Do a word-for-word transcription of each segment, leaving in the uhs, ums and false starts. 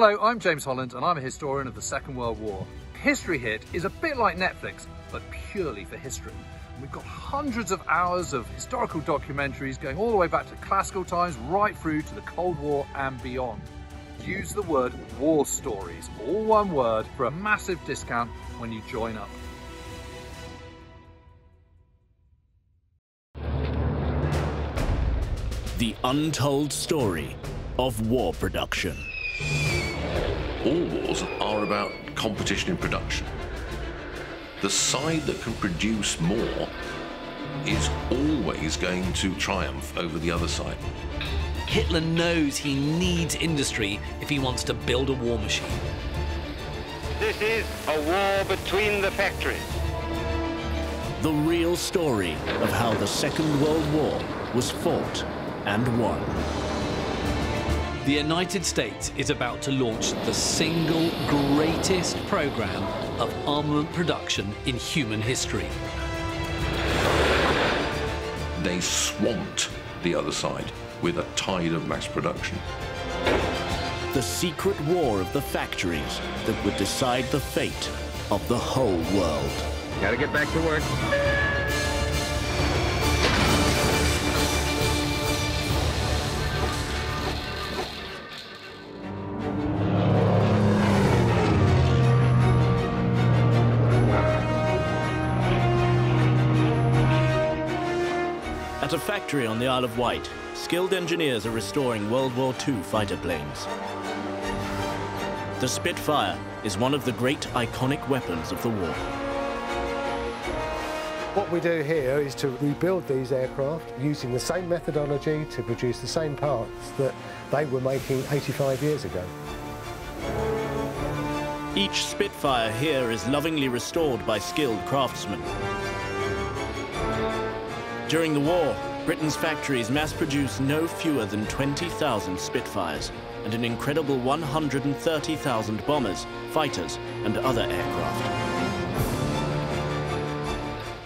Hello, I'm James Holland and I'm a historian of the Second World War. History Hit is a bit like Netflix, but purely for history. We've got hundreds of hours of historical documentaries going all the way back to classical times, right through to the Cold War and beyond. Use the word War Stories, all one word, for a massive discount when you join up. The untold story of war production. All wars are about competition in production. The side that can produce more is always going to triumph over the other side. Hitler knows he needs industry if he wants to build a war machine. This is a war between the factories. The real story of how the Second World War was fought and won. The United States is about to launch the single greatest program of armament production in human history. They swamped the other side with a tide of mass production. The secret war of the factories that would decide the fate of the whole world. Gotta get back to work. At a factory on the Isle of Wight, skilled engineers are restoring World War Two fighter planes. The Spitfire is one of the great iconic weapons of the war. What we do here is to rebuild these aircraft using the same methodology to produce the same parts that they were making eighty-five years ago. Each Spitfire here is lovingly restored by skilled craftsmen. During the war, Britain's factories mass-produced no fewer than twenty thousand Spitfires and an incredible one hundred thirty thousand bombers, fighters and other aircraft.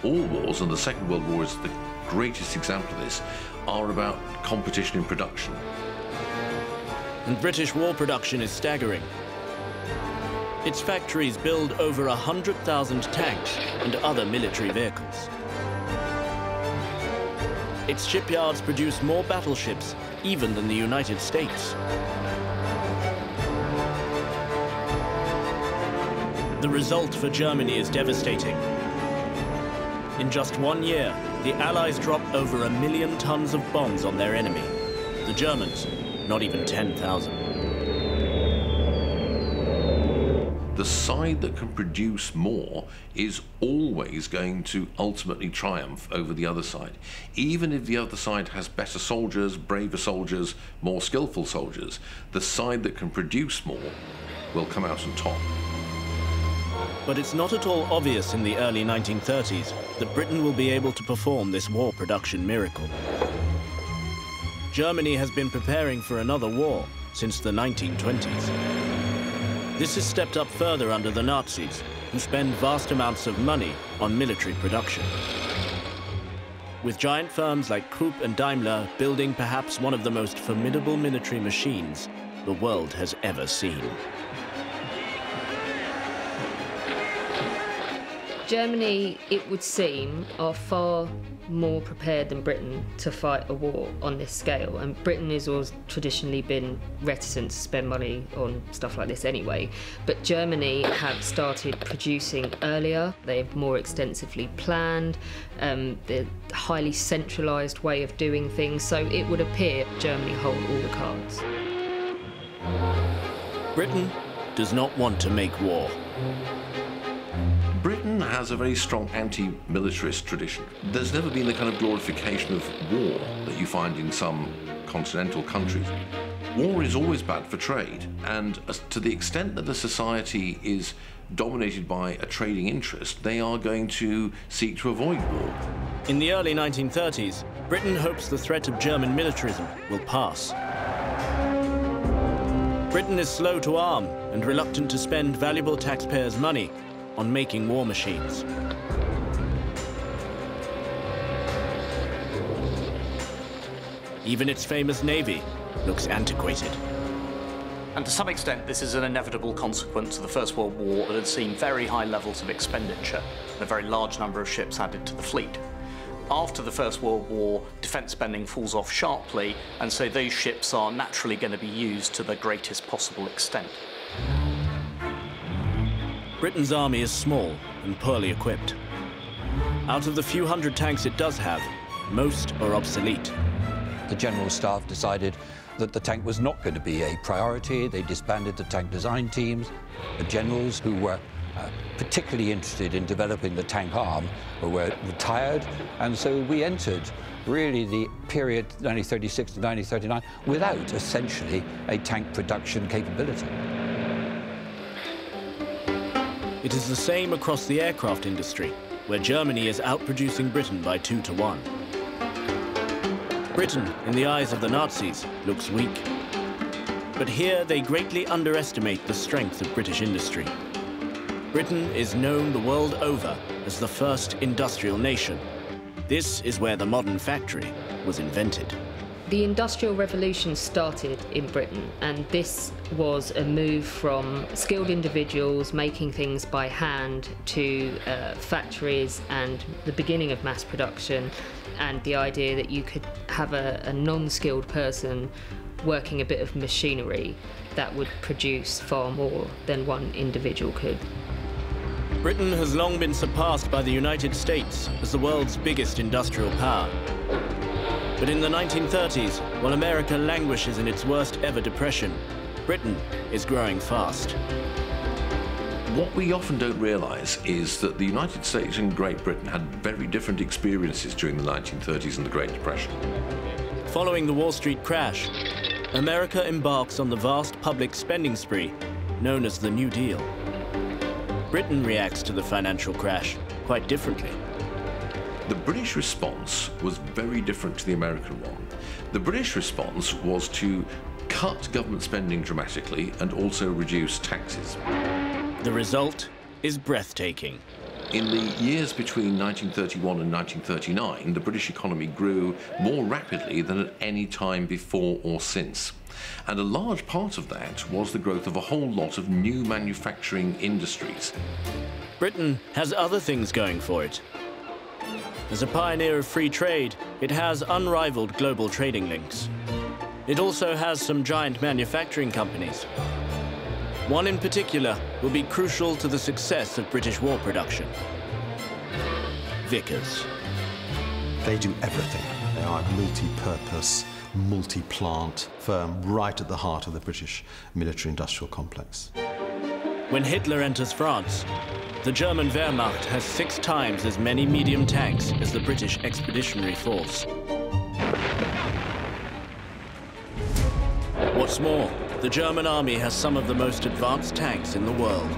All wars, and the Second World War is the greatest example of this, are about competition in production. And British war production is staggering. Its factories build over one hundred thousand tanks and other military vehicles. Its shipyards produce more battleships, even than the United States. The result for Germany is devastating. In just one year, the Allies drop over a million tons of bombs on their enemy. The Germans, not even ten thousand. The side that can produce more is always going to ultimately triumph over the other side. Even if the other side has better soldiers, braver soldiers, more skillful soldiers, the side that can produce more will come out on top. But it's not at all obvious in the early nineteen thirties that Britain will be able to perform this war production miracle. Germany has been preparing for another war since the nineteen twenties. This is stepped up further under the Nazis, who spend vast amounts of money on military production. With giant firms like Krupp and Daimler building perhaps one of the most formidable military machines the world has ever seen. Germany, it would seem, are far more prepared than Britain to fight a war on this scale, and Britain has always traditionally been reticent to spend money on stuff like this anyway. But Germany have started producing earlier, they've more extensively planned, um, the highly centralised way of doing things, so it would appear Germany hold all the cards. Britain does not want to make war. Britain has a very strong anti-militarist tradition. There's never been the kind of glorification of war that you find in some continental countries. War is always bad for trade, and to the extent that a society is dominated by a trading interest, they are going to seek to avoid war. In the early nineteen thirties, Britain hopes the threat of German militarism will pass. Britain is slow to arm and reluctant to spend valuable taxpayers' money on making war machines. Even its famous navy looks antiquated. And to some extent, this is an inevitable consequence of the First World War that had seen very high levels of expenditure and a very large number of ships added to the fleet. After the First World War, defence spending falls off sharply, and so those ships are naturally going to be used to the greatest possible extent. Britain's army is small and poorly equipped. Out of the few hundred tanks it does have, most are obsolete. The General Staff decided that the tank was not going to be a priority. They disbanded the tank design teams. The generals who were uh, particularly interested in developing the tank arm were retired, and so we entered really the period nineteen thirty-six to nineteen thirty-nine without essentially a tank production capability. It is the same across the aircraft industry, where Germany is outproducing Britain by two to one. Britain, in the eyes of the Nazis, looks weak. But here they greatly underestimate the strength of British industry. Britain is known the world over as the first industrial nation. This is where the modern factory was invented. The Industrial Revolution started in Britain, and this was a move from skilled individuals making things by hand to uh, factories and the beginning of mass production, and the idea that you could have a, a non-skilled person working a bit of machinery that would produce far more than one individual could. Britain has long been surpassed by the United States as the world's biggest industrial power. But in the nineteen thirties, while America languishes in its worst ever depression, Britain is growing fast. What we often don't realise is that the United States and Great Britain had very different experiences during the nineteen thirties and the Great Depression. Following the Wall Street crash, America embarks on the vast public spending spree known as the New Deal. Britain reacts to the financial crash quite differently. The British response was very different to the American one. The British response was to cut government spending dramatically and also reduce taxes. The result is breathtaking. In the years between nineteen thirty-one and nineteen thirty-nine, the British economy grew more rapidly than at any time before or since. And a large part of that was the growth of a whole lot of new manufacturing industries. Britain has other things going for it. As a pioneer of free trade, it has unrivaled global trading links. It also has some giant manufacturing companies. One in particular will be crucial to the success of British war production. Vickers. They do everything. They are a multi-purpose, multi-plant firm right at the heart of the British military-industrial complex. When Hitler enters France, the German Wehrmacht has six times as many medium tanks as the British Expeditionary Force. What's more, the German army has some of the most advanced tanks in the world.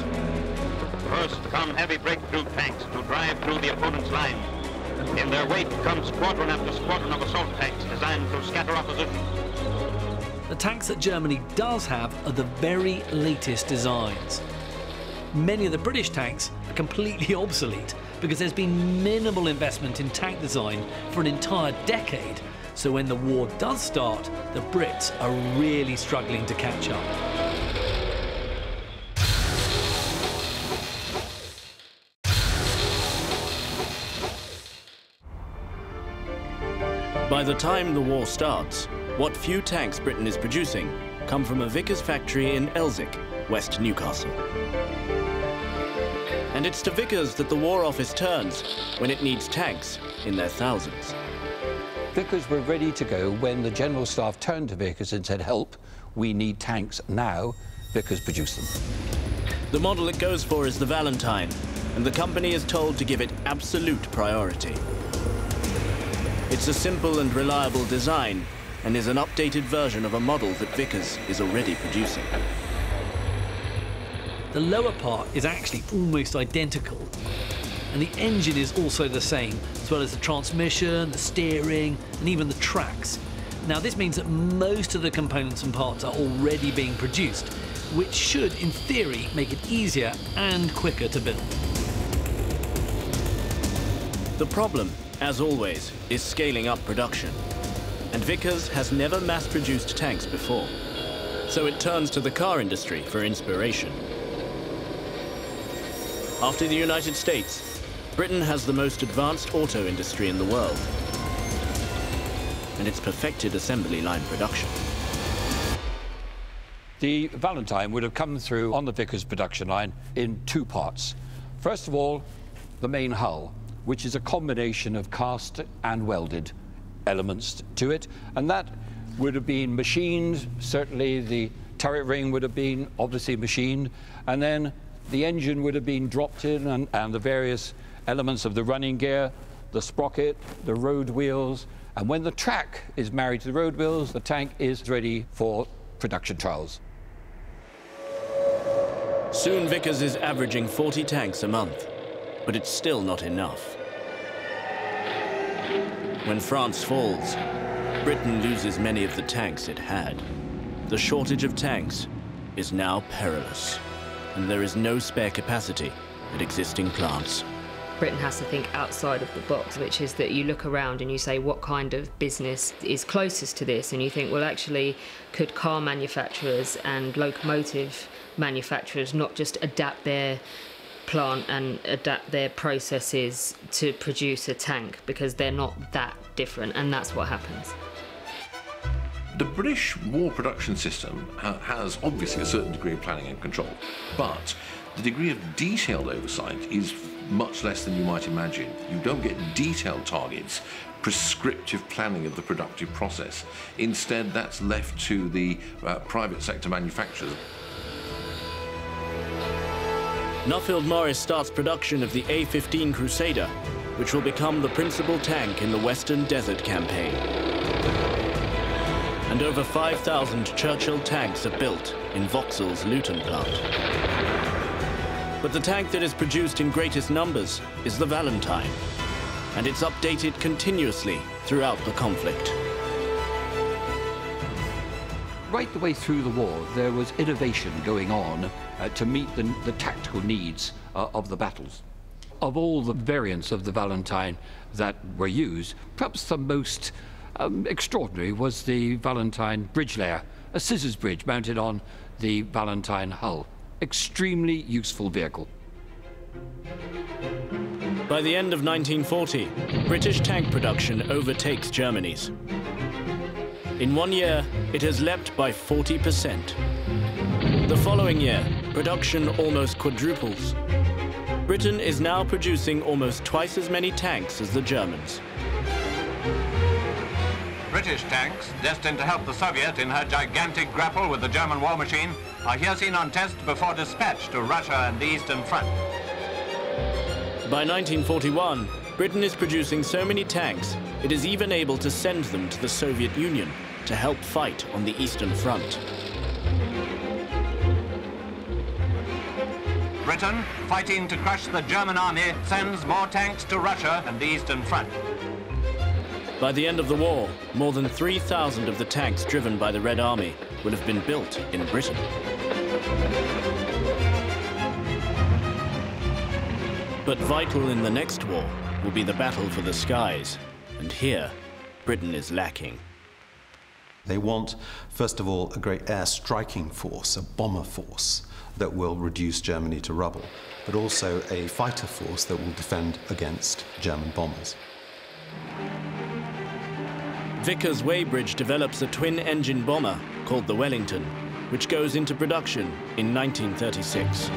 First come heavy breakthrough tanks to drive through the opponent's line. In their wake comes squadron after squadron of assault tanks designed to scatter opposition. The tanks that Germany does have are the very latest designs. Many of the British tanks are completely obsolete because there's been minimal investment in tank design for an entire decade. So when the war does start, the Brits are really struggling to catch up. By the time the war starts, what few tanks Britain is producing come from a Vickers factory in Elsick, West Newcastle. And it's to Vickers that the War Office turns when it needs tanks in their thousands. Vickers were ready to go when the General Staff turned to Vickers and said, help, we need tanks now. Vickers produced them. The model it goes for is the Valentine, and the company is told to give it absolute priority. It's a simple and reliable design, and is an updated version of a model that Vickers is already producing. The lower part is actually almost identical. And the engine is also the same, as well as the transmission, the steering, and even the tracks. Now, this means that most of the components and parts are already being produced, which should, in theory, make it easier and quicker to build. The problem, as always, is scaling up production. And Vickers has never mass-produced tanks before. so it turns to the car industry for inspiration. After the United States, Britain has the most advanced auto industry in the world, and it's perfected assembly line production. The Valentine would have come through on the Vickers production line in two parts. First of all, the main hull, which is a combination of cast and welded elements to it, and that would have been machined. Certainly the turret ring would have been obviously machined, and then the engine would have been dropped in, and, and the various elements of the running gear, the sprocket, the road wheels, and when the track is married to the road wheels, the tank is ready for production trials. Soon Vickers is averaging forty tanks a month, but it's still not enough. When France falls, Britain loses many of the tanks it had. The shortage of tanks is now perilous, and there is no spare capacity at existing plants. Britain has to think outside of the box, which is that you look around and you say, what kind of business is closest to this? And you think, well, actually, could car manufacturers and locomotive manufacturers not just adapt their plant and adapt their processes to produce a tank, because they're not that different, and that's what happens. The British war production system has obviously a certain degree of planning and control, but the degree of detailed oversight is much less than you might imagine. You don't get detailed targets, prescriptive planning of the productive process. Instead, that's left to the uh, private sector manufacturers. Nuffield Morris starts production of the A fifteen Crusader, which will become the principal tank in the Western Desert Campaign. And over five thousand Churchill tanks are built in Vauxhall's Luton plant. But the tank that is produced in greatest numbers is the Valentine, and it's updated continuously throughout the conflict. Right the way through the war, there was innovation going on uh, to meet the, the tactical needs uh, of the battles. Of all the variants of the Valentine that were used, perhaps the most um, extraordinary was the Valentine bridge layer, a scissors bridge mounted on the Valentine hull. Extremely useful vehicle. By the end of nineteen forty, British tank production overtakes Germany's. In one year, it has leapt by forty percent. The following year, production almost quadruples. Britain is now producing almost twice as many tanks as the Germans. British tanks, destined to help the Soviet in her gigantic grapple with the German war machine, are here seen on test before dispatch to Russia and the Eastern Front. By nineteen forty-one, Britain is producing so many tanks, it is even able to send them to the Soviet Union to help fight on the Eastern Front. Britain, fighting to crush the German army, sends more tanks to Russia and the Eastern Front. By the end of the war, more than three thousand of the tanks driven by the Red Army will have been built in Britain. But vital in the next war will be the battle for the skies, and here, Britain is lacking. They want, first of all, a great air striking force, a bomber force that will reduce Germany to rubble, but also a fighter force that will defend against German bombers. Vickers Weybridge develops a twin-engine bomber called the Wellington, which goes into production in nineteen thirty-six.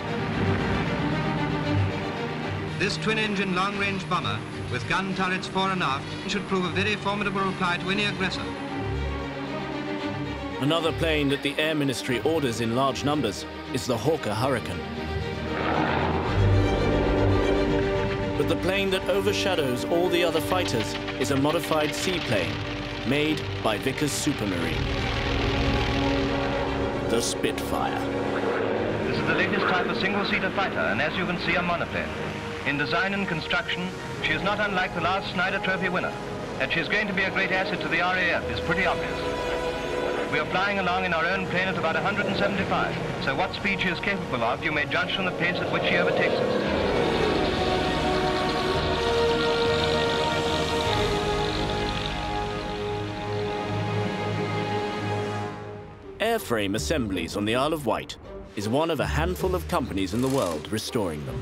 This twin-engine long-range bomber, with gun turrets fore and aft, should prove a very formidable reply to any aggressor. Another plane that the Air Ministry orders in large numbers is the Hawker Hurricane. But the plane that overshadows all the other fighters is a modified seaplane made by Vickers Supermarine, the Spitfire. This is the latest type of single-seater fighter, and as you can see, a monoplane. In design and construction, she is not unlike the last Snyder Trophy winner. That she's going to be a great asset to the R A F is pretty obvious. We are flying along in our own plane at about one hundred seventy-five, so what speed she is capable of, you may judge from the pace at which she overtakes us. Air frame assemblies on the Isle of Wight is one of a handful of companies in the world restoring them.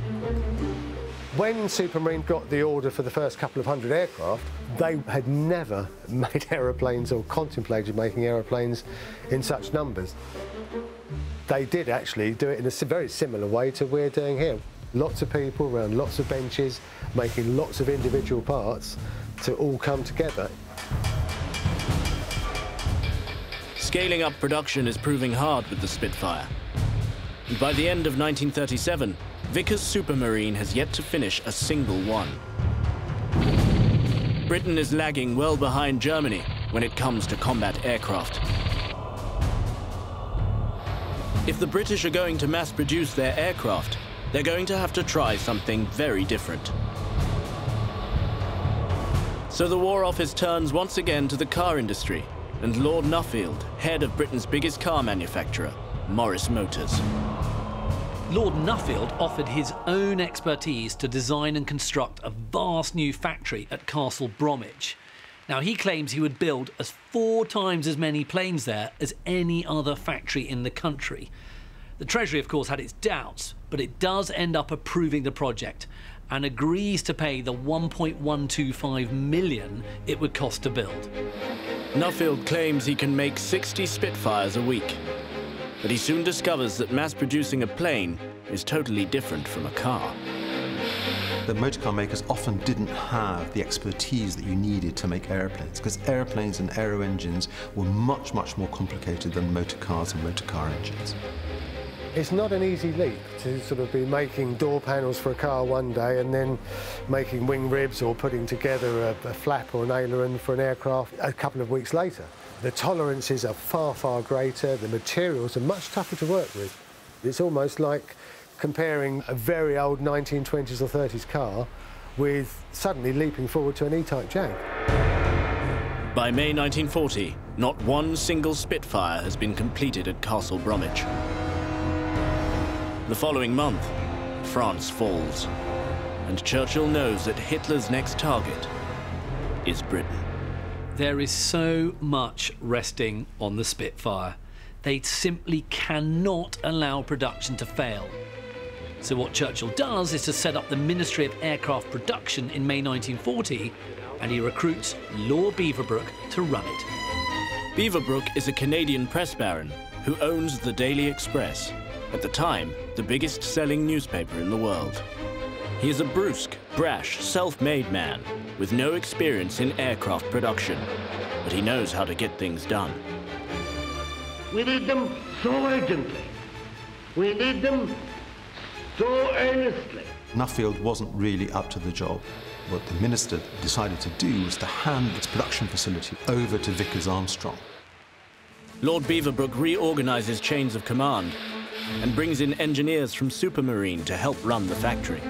When Supermarine got the order for the first couple of hundred aircraft, they had never made aeroplanes or contemplated making aeroplanes in such numbers. They did actually do it in a very similar way to we're doing here. Lots of people around lots of benches, making lots of individual parts to all come together. Scaling up production is proving hard with the Spitfire. By the end of nineteen thirty-seven, Vickers Supermarine has yet to finish a single one. Britain is lagging well behind Germany when it comes to combat aircraft. If the British are going to mass produce their aircraft, they're going to have to try something very different. So the War Office turns once again to the car industry and Lord Nuffield, head of Britain's biggest car manufacturer, Morris Motors. Lord Nuffield offered his own expertise to design and construct a vast new factory at Castle Bromwich. Now, he claims he would build as four times as many planes there as any other factory in the country. The Treasury, of course, had its doubts, but it does end up approving the project and agrees to pay the one point one two five million it would cost to build. Nuffield claims he can make sixty Spitfires a week. But he soon discovers that mass-producing a plane is totally different from a car. The motor car makers often didn't have the expertise that you needed to make airplanes, because airplanes and aero engines were much, much more complicated than motor cars and motor car engines. It's not an easy leap to sort of be making door panels for a car one day and then making wing ribs or putting together a, a flap or an aileron for an aircraft a couple of weeks later. The tolerances are far, far greater. The materials are much tougher to work with. It's almost like comparing a very old nineteen twenties or thirties car with suddenly leaping forward to an E-type Jag. By May nineteen forty, not one single Spitfire has been completed at Castle Bromwich. The following month, France falls, and Churchill knows that Hitler's next target is Britain. There is so much resting on the Spitfire. They simply cannot allow production to fail. So what Churchill does is to set up the Ministry of Aircraft Production in May nineteen forty, and he recruits Lord Beaverbrook to run it. Beaverbrook is a Canadian press baron who owns the Daily Express, at the time the biggest selling newspaper in the world. He is a brusque, brash, self-made man with no experience in aircraft production, but he knows how to get things done. We need them so urgently. We need them so earnestly. Nuffield wasn't really up to the job. What the minister decided to do was to hand its production facility over to Vickers Armstrong. Lord Beaverbrook reorganises chains of command and brings in engineers from Supermarine to help run the factory.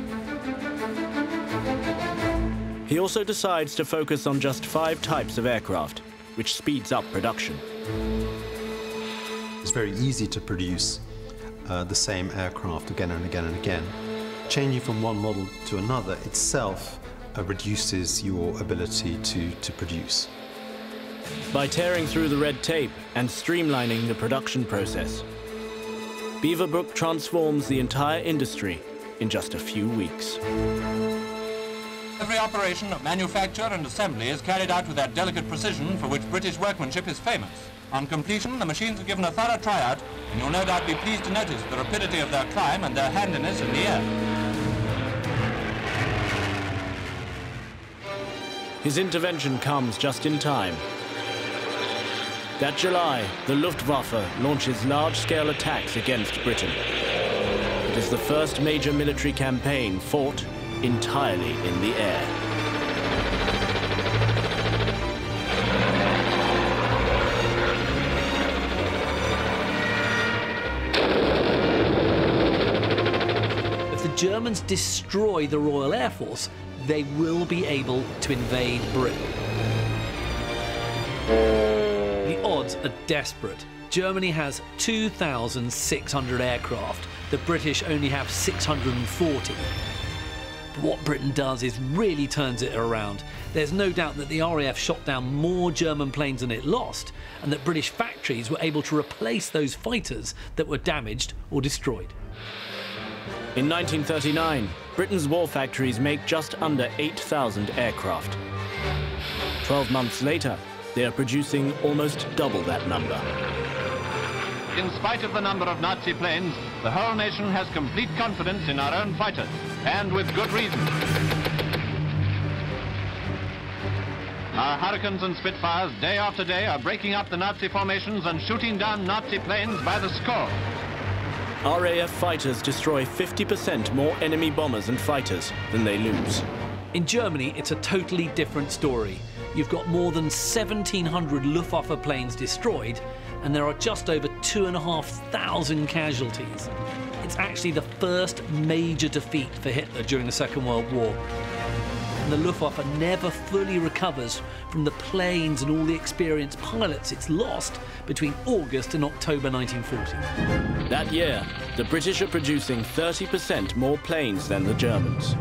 He also decides to focus on just five types of aircraft, which speeds up production. It's very easy to produce uh, the same aircraft again and again and again. Changing from one model to another itself uh, reduces your ability to, to produce. By tearing through the red tape and streamlining the production process, Beaverbrook transforms the entire industry in just a few weeks. Every operation of manufacture and assembly is carried out with that delicate precision for which British workmanship is famous. On completion, the machines are given a thorough tryout, and you'll no doubt be pleased to notice the rapidity of their climb and their handiness in the air. His intervention comes just in time. That July, the Luftwaffe launches large-scale attacks against Britain. It is the first major military campaign fought entirely in the air. If the Germans destroy the Royal Air Force, they will be able to invade Britain. The odds are desperate. Germany has two thousand six hundred aircraft. The British only have six hundred forty. But what Britain does is really turns it around. There's no doubt that the R A F shot down more German planes than it lost, and that British factories were able to replace those fighters that were damaged or destroyed. In nineteen thirty-nine, Britain's war factories make just under eight thousand aircraft. Twelve months later, they are producing almost double that number. In spite of the number of Nazi planes, the whole nation has complete confidence in our own fighters, and with good reason. Our Hurricanes and Spitfires, day after day, are breaking up the Nazi formations and shooting down Nazi planes by the score. R A F fighters destroy fifty percent more enemy bombers and fighters than they lose. In Germany, it's a totally different story. You've got more than seventeen hundred Luftwaffe planes destroyed, and there are just over two and a half thousand casualties. It's actually the first major defeat for Hitler during the Second World War. And the Luftwaffe never fully recovers from the planes and all the experienced pilots it's lost between August and October nineteen forty. That year, the British are producing thirty percent more planes than the Germans.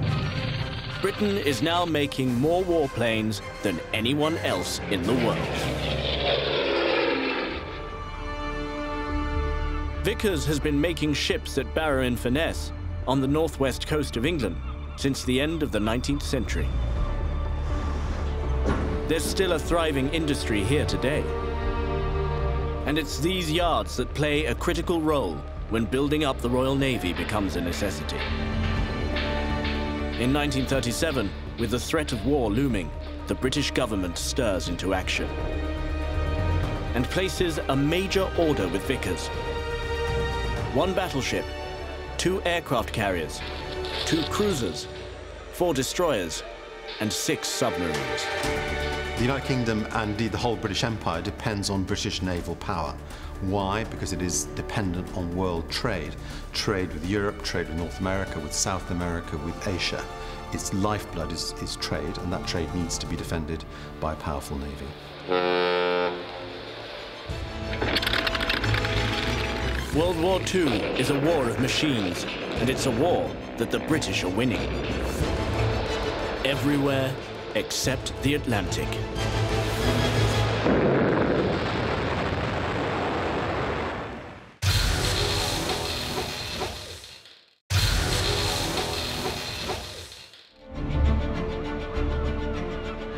Britain is now making more warplanes than anyone else in the world. Vickers has been making ships at Barrow-in-Furness on the northwest coast of England since the end of the nineteenth century. There's still a thriving industry here today. And it's these yards that play a critical role when building up the Royal Navy becomes a necessity. In nineteen thirty-seven, with the threat of war looming, the British government stirs into action and places a major order with Vickers. One battleship, two aircraft carriers, two cruisers, four destroyers, and six submarines. The United Kingdom and indeed the whole British Empire depends on British naval power. Why? Because it is dependent on world trade. Trade with Europe, trade with North America, with South America, with Asia. Its lifeblood is, is trade, and that trade needs to be defended by a powerful navy. World War Two is a war of machines, and it's a war that the British are winning. Everywhere except the Atlantic.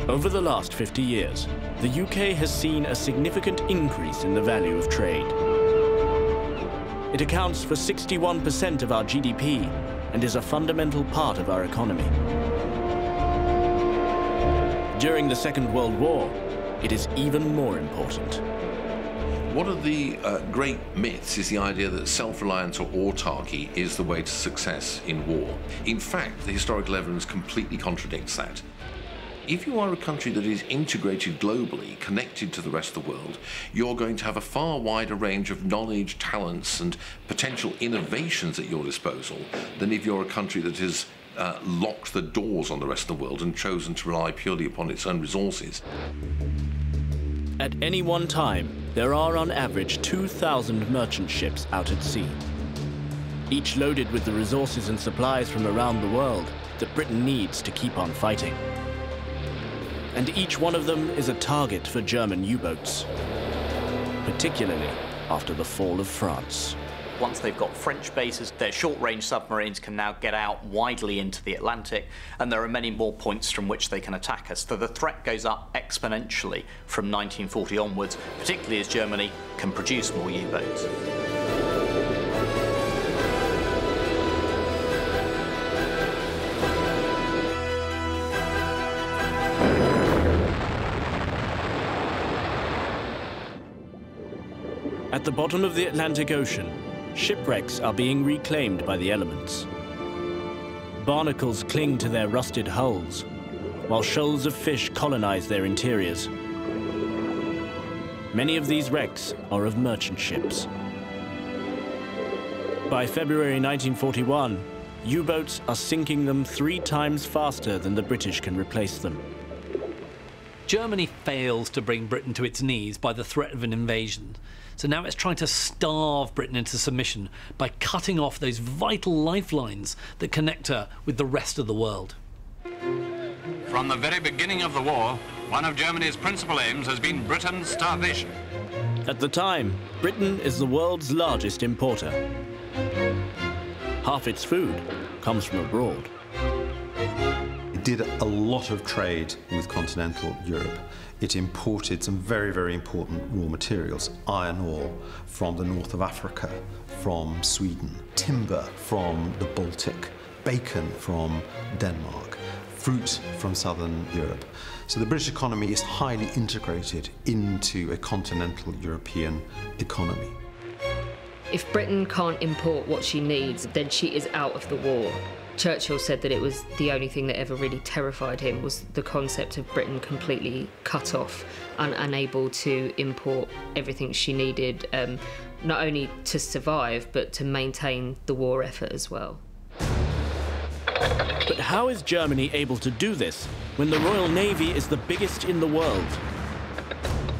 Over the last fifty years, the U K has seen a significant increase in the value of trade. It accounts for sixty-one percent of our G D P and is a fundamental part of our economy. During the Second World War, it is even more important. One of the uh, great myths is the idea that self-reliance or autarky is the way to success in war. In fact, the historical evidence completely contradicts that. If you are a country that is integrated globally, connected to the rest of the world, you're going to have a far wider range of knowledge, talents, and potential innovations at your disposal than if you're a country that has uh, locked the doors on the rest of the world and chosen to rely purely upon its own resources. At any one time, there are on average two thousand merchant ships out at sea, each loaded with the resources and supplies from around the world that Britain needs to keep on fighting. And each one of them is a target for German U-boats, particularly after the fall of France. Once they've got French bases, their short-range submarines can now get out widely into the Atlantic, and there are many more points from which they can attack us. So the threat goes up exponentially from nineteen forty onwards, particularly as Germany can produce more U-boats. At the bottom of the Atlantic Ocean, shipwrecks are being reclaimed by the elements. Barnacles cling to their rusted hulls, while shoals of fish colonize their interiors. Many of these wrecks are of merchant ships. By February nineteen forty-one, U-boats are sinking them three times faster than the British can replace them. Germany fails to bring Britain to its knees by the threat of an invasion. So now it's trying to starve Britain into submission by cutting off those vital lifelines that connect her with the rest of the world. From the very beginning of the war, one of Germany's principal aims has been Britain's starvation. At the time, Britain is the world's largest importer. Half its food comes from abroad. It did a lot of trade with continental Europe. It imported some very, very important raw materials, iron ore from the north of Africa, from Sweden, timber from the Baltic, bacon from Denmark, fruit from southern Europe. So the British economy is highly integrated into a continental European economy. If Britain can't import what she needs, then she is out of the war. Churchill said that it was the only thing that ever really terrified him was the concept of Britain completely cut off and unable to import everything she needed, um, not only to survive, but to maintain the war effort as well. But how is Germany able to do this when the Royal Navy is the biggest in the world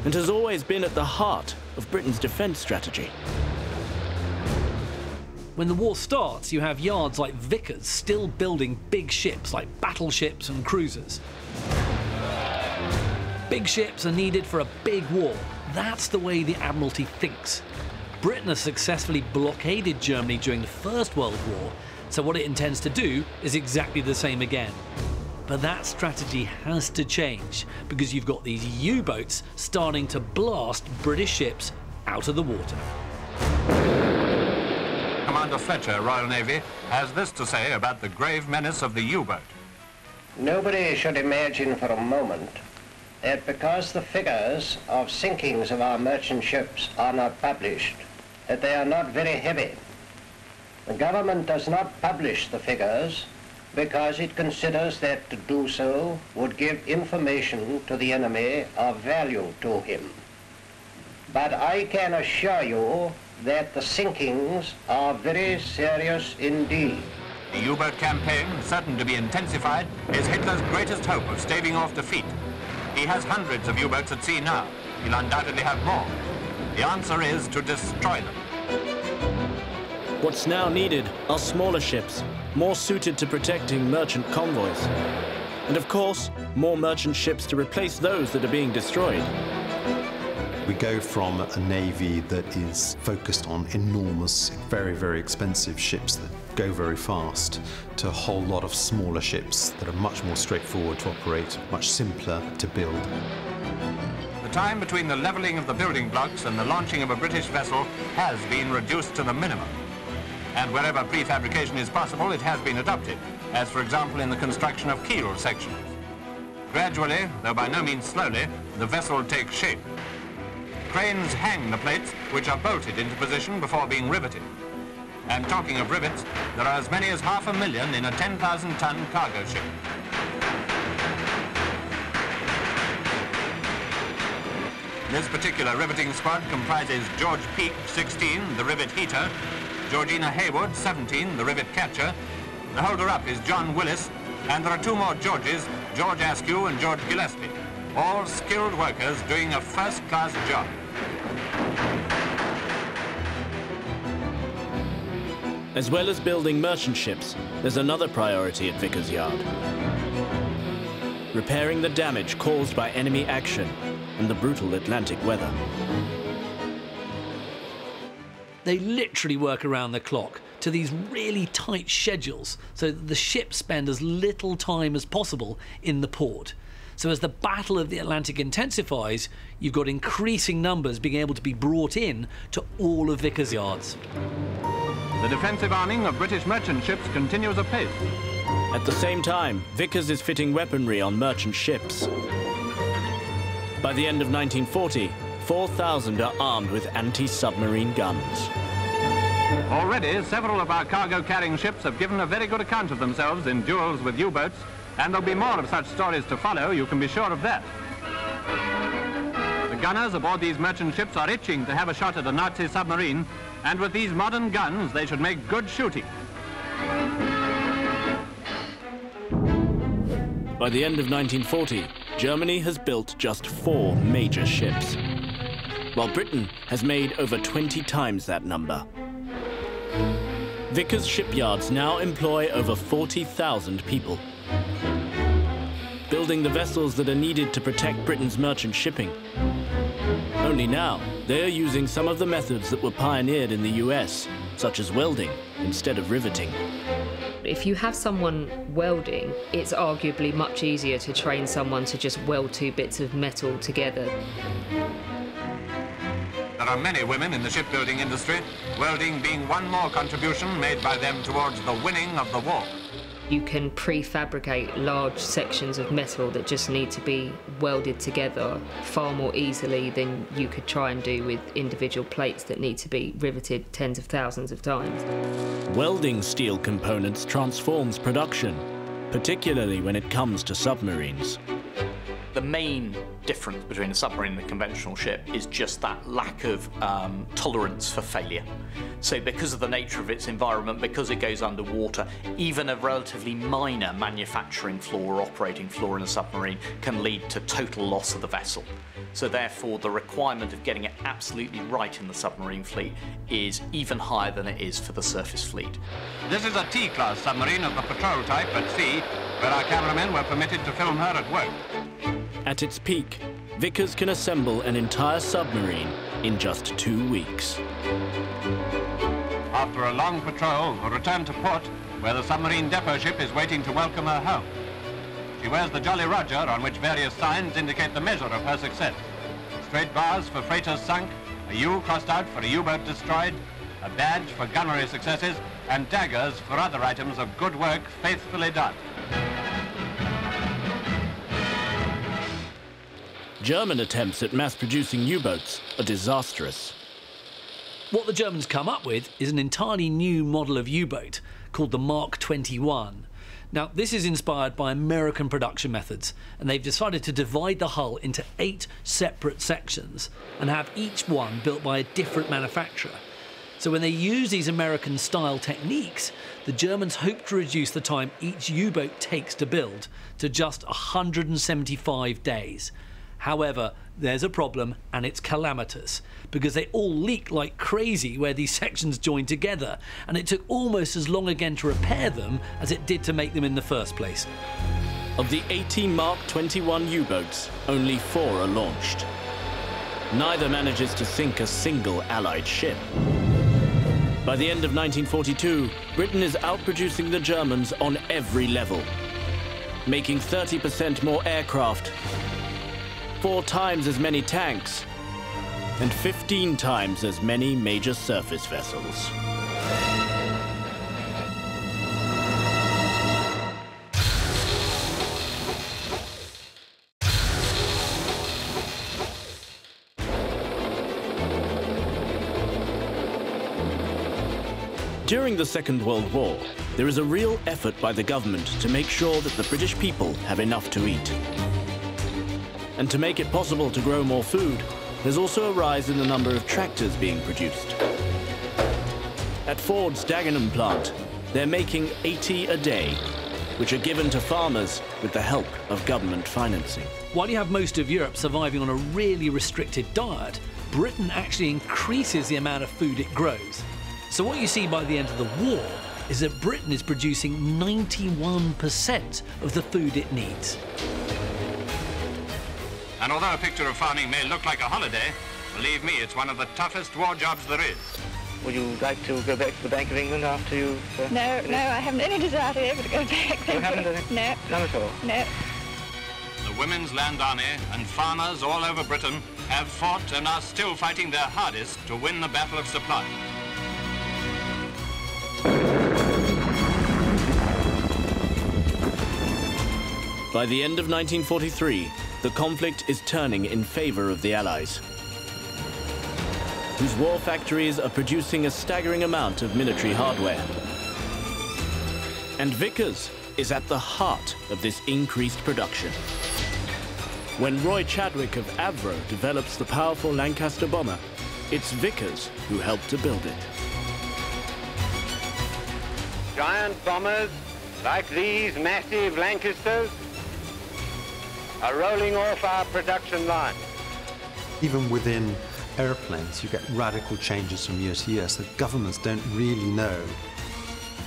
and has always been at the heart of Britain's defence strategy? When the war starts, you have yards like Vickers still building big ships like battleships and cruisers. Big ships are needed for a big war. That's the way the Admiralty thinks. Britain has successfully blockaded Germany during the First World War, so what it intends to do is exactly the same again. But that strategy has to change because you've got these U-boats starting to blast British ships out of the water. Commander Fletcher, Royal Navy, has this to say about the grave menace of the U-boat. Nobody should imagine for a moment that because the figures of sinkings of our merchant ships are not published, that they are not very heavy. The government does not publish the figures because it considers that to do so would give information to the enemy of value to him. But I can assure you that the sinkings are very serious indeed. The U-boat campaign, certain to be intensified, is Hitler's greatest hope of staving off defeat. He has hundreds of U-boats at sea now. He'll undoubtedly have more. The answer is to destroy them. What's now needed are smaller ships, more suited to protecting merchant convoys. And of course, more merchant ships to replace those that are being destroyed. We go from a navy that is focused on enormous, very, very expensive ships that go very fast to a whole lot of smaller ships that are much more straightforward to operate, much simpler to build. The time between the levelling of the building blocks and the launching of a British vessel has been reduced to the minimum. And wherever prefabrication is possible, it has been adopted, as for example in the construction of keel sections. Gradually, though by no means slowly, the vessel takes shape. Cranes hang the plates, which are bolted into position before being riveted. And talking of rivets, there are as many as half a million in a ten thousand ton cargo ship. This particular riveting squad comprises George Peake, sixteen, the rivet heater, Georgina Hayward, seventeen, the rivet catcher. The holder-up is John Willis, and there are two more Georges, George Askew and George Gillespie. All skilled workers doing a first-class job. As well as building merchant ships, there's another priority at Vickers Yard. Repairing the damage caused by enemy action and the brutal Atlantic weather. They literally work around the clock to these really tight schedules so that the ships spend as little time as possible in the port. So as the Battle of the Atlantic intensifies, you've got increasing numbers being able to be brought in to all of Vickers Yards. The defensive arming of British merchant ships continues apace. At the same time, Vickers is fitting weaponry on merchant ships. By the end of nineteen forty, four thousand are armed with anti-submarine guns. Already, several of our cargo-carrying ships have given a very good account of themselves in duels with U-boats, and there'll be more of such stories to follow, you can be sure of that. The gunners aboard these merchant ships are itching to have a shot at a Nazi submarine, and with these modern guns, they should make good shooting. By the end of nineteen forty, Germany has built just four major ships. while Britain has made over twenty times that number. Vickers shipyards now employ over forty thousand people, building the vessels that are needed to protect Britain's merchant shipping. Only now, they are using some of the methods that were pioneered in the U S, such as welding instead of riveting. If you have someone welding, it's arguably much easier to train someone to just weld two bits of metal together. There are many women in the shipbuilding industry, welding being one more contribution made by them towards the winning of the war. You can prefabricate large sections of metal that just need to be welded together far more easily than you could try and do with individual plates that need to be riveted tens of thousands of times. Welding steel components transforms production, particularly when it comes to submarines. The main difference between a submarine and a conventional ship is just that lack of um, tolerance for failure. So because of the nature of its environment, because it goes underwater, even a relatively minor manufacturing flaw or operating flaw in a submarine can lead to total loss of the vessel. So therefore, the requirement of getting it absolutely right in the submarine fleet is even higher than it is for the surface fleet. This is a T class submarine of the patrol type at sea, where our cameramen were permitted to film her at work. At its peak, Vickers can assemble an entire submarine in just two weeks. After a long patrol, a return to port, where the submarine depot ship is waiting to welcome her home. She wears the Jolly Roger, on which various signs indicate the measure of her success. Straight bars for freighters sunk, a U crossed out for a U-boat destroyed, a badge for gunnery successes, and daggers for other items of good work faithfully done. German attempts at mass-producing U-boats are disastrous. What the Germans come up with is an entirely new model of U-boat called the Mark twenty-one. Now, this is inspired by American production methods, and they've decided to divide the hull into eight separate sections and have each one built by a different manufacturer. So when they use these American-style techniques, the Germans hope to reduce the time each U-boat takes to build to just one hundred seventy-five days. However, there's a problem, and it's calamitous, because they all leak like crazy where these sections join together, and it took almost as long again to repair them as it did to make them in the first place. Of the eighteen Mark twenty-one U-boats, only four are launched. Neither manages to sink a single Allied ship. By the end of nineteen forty-two, Britain is outproducing the Germans on every level, making thirty percent more aircraft, four times as many tanks, and fifteen times as many major surface vessels. During the Second World War, there is a real effort by the government to make sure that the British people have enough to eat. And to make it possible to grow more food, there's also a rise in the number of tractors being produced. At Ford's Dagenham plant, they're making eighty a day, which are given to farmers with the help of government financing. While you have most of Europe surviving on a really restricted diet, Britain actually increases the amount of food it grows. So what you see by the end of the war is that Britain is producing ninety-one percent of the food it needs. And although a picture of farming may look like a holiday, believe me, it's one of the toughest war jobs there is. Would you like to go back to the Bank of England after you've... Uh, no, no, I haven't any desire to ever to go back. You haven't? No. None at all? No. The Women's Land Army and farmers all over Britain have fought and are still fighting their hardest to win the Battle of Supply. By the end of nineteen forty-three, the conflict is turning in favor of the Allies, whose war factories are producing a staggering amount of military hardware. And Vickers is at the heart of this increased production. When Roy Chadwick of Avro develops the powerful Lancaster bomber, it's Vickers who helped to build it. Giant bombers like these massive Lancasters are rolling off our production line. Even within airplanes, you get radical changes from year to year, so governments don't really know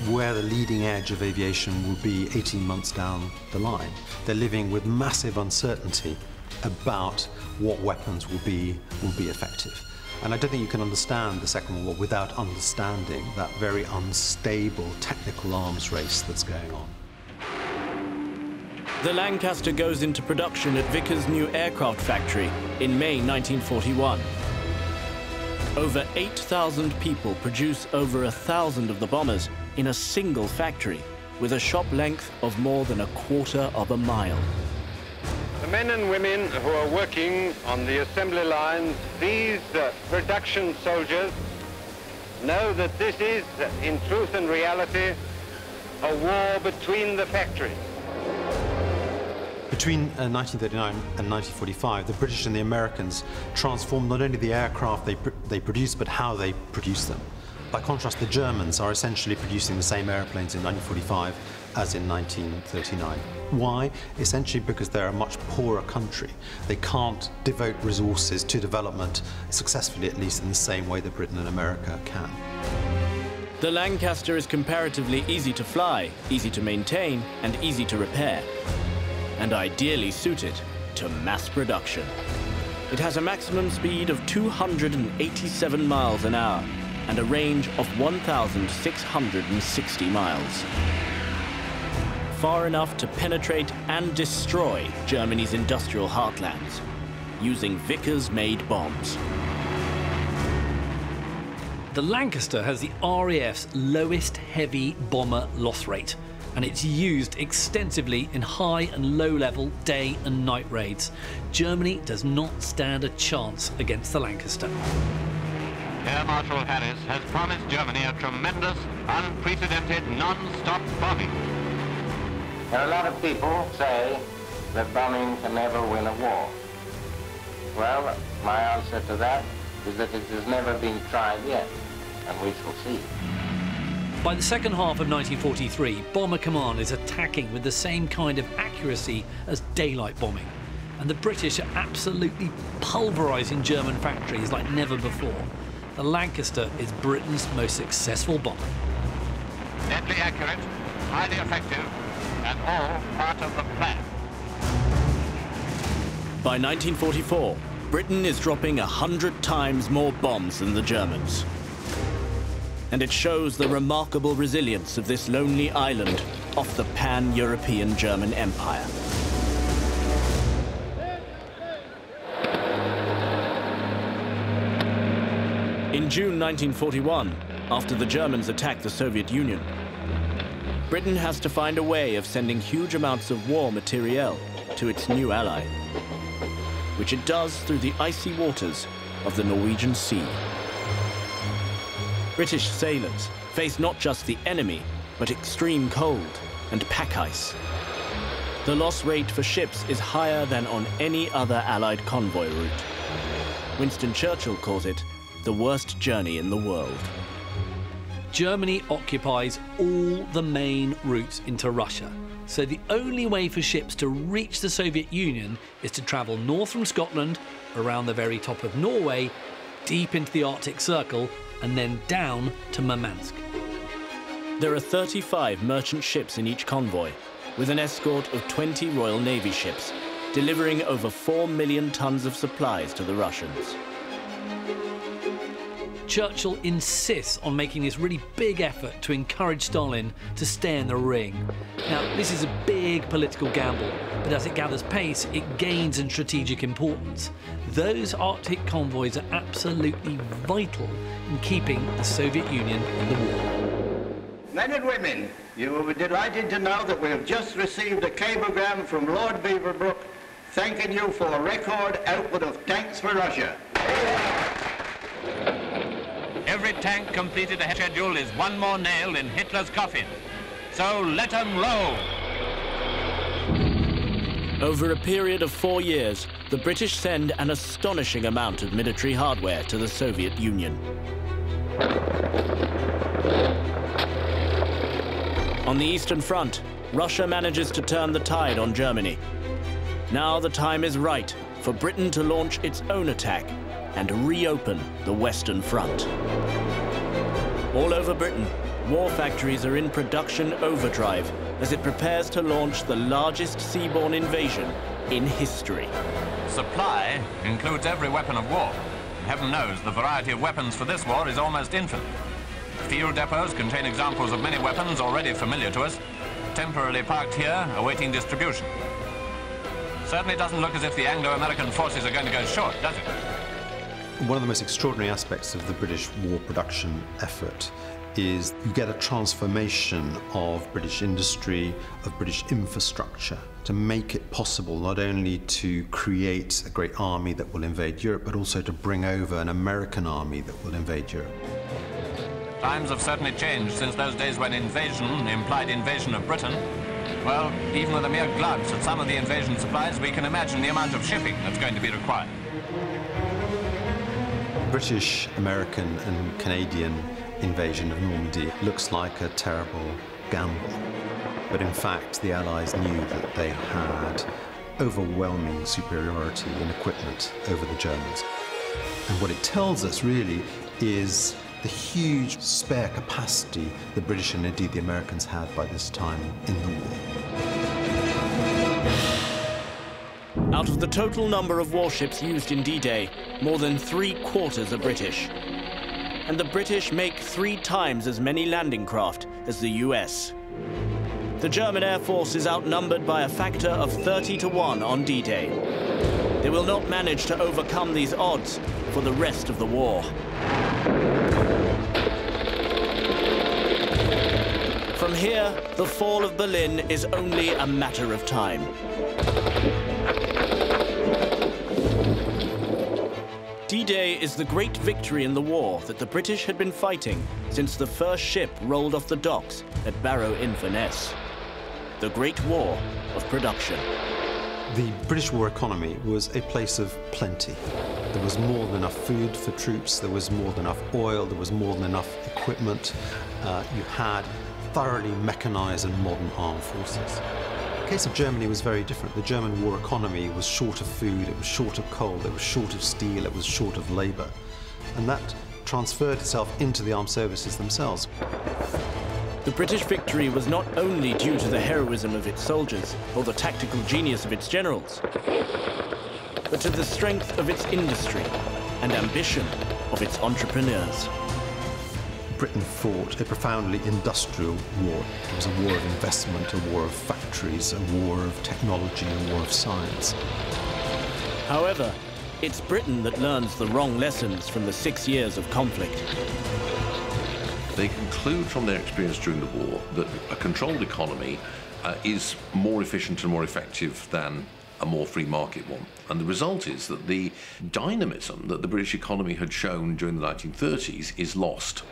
where the leading edge of aviation will be eighteen months down the line. They're living with massive uncertainty about what weapons will be, will be effective. And I don't think you can understand the Second World War without understanding that very unstable technical arms race that's going on. The Lancaster goes into production at Vickers' new aircraft factory in May nineteen forty-one. Over eight thousand people produce over a thousand of the bombers in a single factory with a shop length of more than a quarter of a mile. The men and women who are working on the assembly lines, these uh, production soldiers, know that this is, in truth and reality, a war between the factories. Between uh, nineteen thirty-nine and nineteen forty-five, the British and the Americans transformed not only the aircraft they, pr they produced, but how they produced them. By contrast, the Germans are essentially producing the same airplanes in nineteen forty-five as in nineteen thirty-nine. Why? Essentially because they're a much poorer country. They can't devote resources to development, successfully at least, in the same way that Britain and America can. The Lancaster is comparatively easy to fly, easy to maintain, and easy to repair, and ideally suited to mass production. It has a maximum speed of two hundred eighty-seven miles an hour and a range of one thousand six hundred sixty miles. Far enough to penetrate and destroy Germany's industrial heartlands using Vickers-made bombs. The Lancaster has the R A F's lowest heavy bomber loss rate, and it's used extensively in high and low-level day and night raids. Germany does not stand a chance against the Lancaster. Air Marshal Harris has promised Germany a tremendous, unprecedented, non-stop bombing. There are a lot of people say that bombing can never win a war. Well, my answer to that is that it has never been tried yet, and we shall see. By the second half of nineteen forty-three, Bomber Command is attacking with the same kind of accuracy as daylight bombing, and the British are absolutely pulverising German factories like never before. The Lancaster is Britain's most successful bomber. Deadly accurate, highly effective, and all part of the plan. By nineteen forty-four, Britain is dropping a hundred times more bombs than the Germans. And it shows the remarkable resilience of this lonely island off the pan-European German Empire. In June nineteen forty-one, after the Germans attacked the Soviet Union, Britain has to find a way of sending huge amounts of war materiel to its new ally, which it does through the icy waters of the Norwegian Sea. British sailors face not just the enemy, but extreme cold and pack ice. The loss rate for ships is higher than on any other Allied convoy route. Winston Churchill calls it the worst journey in the world. Germany occupies all the main routes into Russia, so the only way for ships to reach the Soviet Union is to travel north from Scotland, around the very top of Norway, deep into the Arctic Circle, and then down to Murmansk. There are thirty-five merchant ships in each convoy, with an escort of twenty Royal Navy ships, delivering over four million tons of supplies to the Russians. Churchill insists on making this really big effort to encourage Stalin to stay in the ring. Now, this is a big political gamble, but as it gathers pace, it gains in strategic importance. Those Arctic convoys are absolutely vital in keeping the Soviet Union in the war. Men and women, you will be delighted to know that we have just received a cablegram from Lord Beaverbrook thanking you for a record output of tanks for Russia. Every tank completed a schedule is one more nail in Hitler's coffin. So let them roll. Over a period of four years, the British send an astonishing amount of military hardware to the Soviet Union. On the Eastern Front, Russia manages to turn the tide on Germany. Now the time is right for Britain to launch its own attack and reopen the Western Front. All over Britain, war factories are in production overdrive as it prepares to launch the largest seaborne invasion in history. Supply includes every weapon of war. Heaven knows the variety of weapons for this war is almost infinite. Field depots contain examples of many weapons already familiar to us, temporarily parked here, awaiting distribution. Certainly doesn't look as if the Anglo-American forces are going to go short, does it? One of the most extraordinary aspects of the British war production effort is you get a transformation of British industry, of British infrastructure, to make it possible not only to create a great army that will invade Europe, but also to bring over an American army that will invade Europe. Times have certainly changed since those days when invasion implied invasion of Britain. Well, even with a mere glance at some of the invasion supplies, we can imagine the amount of shipping that's going to be required. British, American, and Canadian invasion of Normandy looks like a terrible gamble. But in fact, the Allies knew that they had overwhelming superiority in equipment over the Germans. And what it tells us, really, is the huge spare capacity the British and indeed the Americans had by this time in the war. Out of the total number of warships used in D-Day, more than three quarters are British. And the British make three times as many landing craft as the U S. The German Air Force is outnumbered by a factor of thirty to one on D-Day. They will not manage to overcome these odds for the rest of the war. From here, the fall of Berlin is only a matter of time. D-Day is the great victory in the war that the British had been fighting since the first ship rolled off the docks at Barrow-in-Furness. The Great War of Production. The British war economy was a place of plenty. There was more than enough food for troops, there was more than enough oil, there was more than enough equipment. Uh, you had thoroughly mechanized and modern armed forces. The case of Germany was very different. The German war economy was short of food, it was short of coal, it was short of steel, it was short of labour. And that transferred itself into the armed services themselves. The British victory was not only due to the heroism of its soldiers or the tactical genius of its generals, but to the strength of its industry and ambition of its entrepreneurs. Britain fought a profoundly industrial war. It was a war of investment, a war of factories, a war of technology, a war of science. However, it's Britain that learns the wrong lessons from the six years of conflict. They conclude from their experience during the war that a controlled economy uh, is more efficient and more effective than a more free market one. And the result is that the dynamism that the British economy had shown during the nineteen thirties is lost.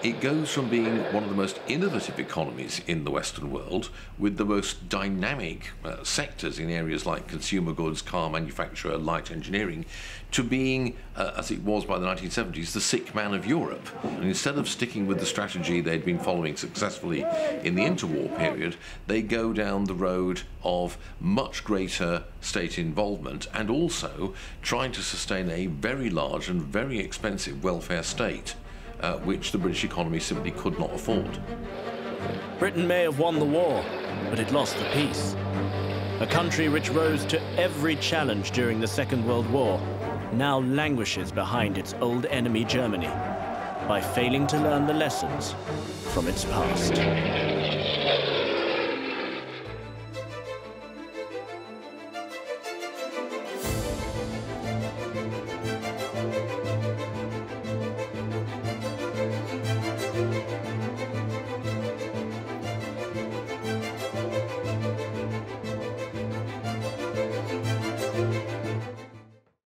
It goes from being one of the most innovative economies in the Western world, with the most dynamic uh, sectors in areas like consumer goods, car manufacture, light engineering, to being, uh, as it was by the nineteen seventies, the sick man of Europe. And instead of sticking with the strategy they'd been following successfully in the interwar period, they go down the road of much greater state involvement and also trying to sustain a very large and very expensive welfare state. Uh, which the British economy simply could not afford. Britain may have won the war, but it lost the peace. A country which rose to every challenge during the Second World War now languishes behind its old enemy Germany by failing to learn the lessons from its past.